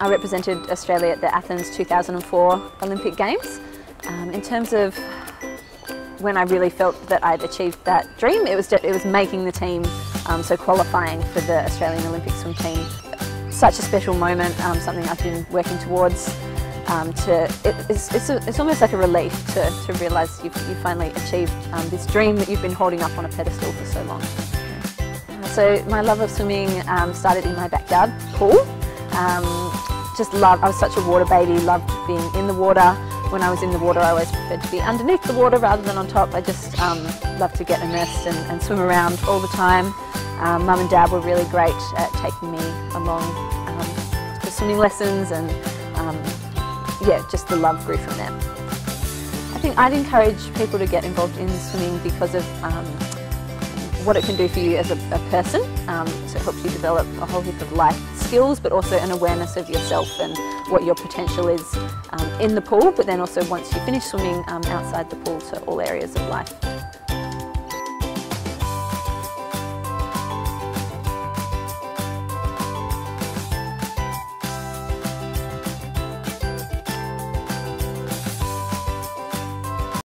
I represented Australia at the Athens 2004 Olympic Games. In terms of when I really felt that I'd achieved that dream, it was making the team, so qualifying for the Australian Olympic swim team. Such a special moment, something I've been working towards. It's almost like a relief to realise you've finally achieved this dream that you've been holding up on a pedestal for so long. So my love of swimming started in my backyard pool. I was such a water baby, loved being in the water. When I was in the water, I always preferred to be underneath the water rather than on top. I just loved to get immersed and swim around all the time. Mum and Dad were really great at taking me along to swimming lessons, and yeah, just the love grew from them. I think I'd encourage people to get involved in swimming because of what it can do for you as a person. So it helps you develop a whole heap of life skills, but also an awareness of yourself and what your potential is in the pool, but then also once you finish swimming outside the pool, so all areas of life.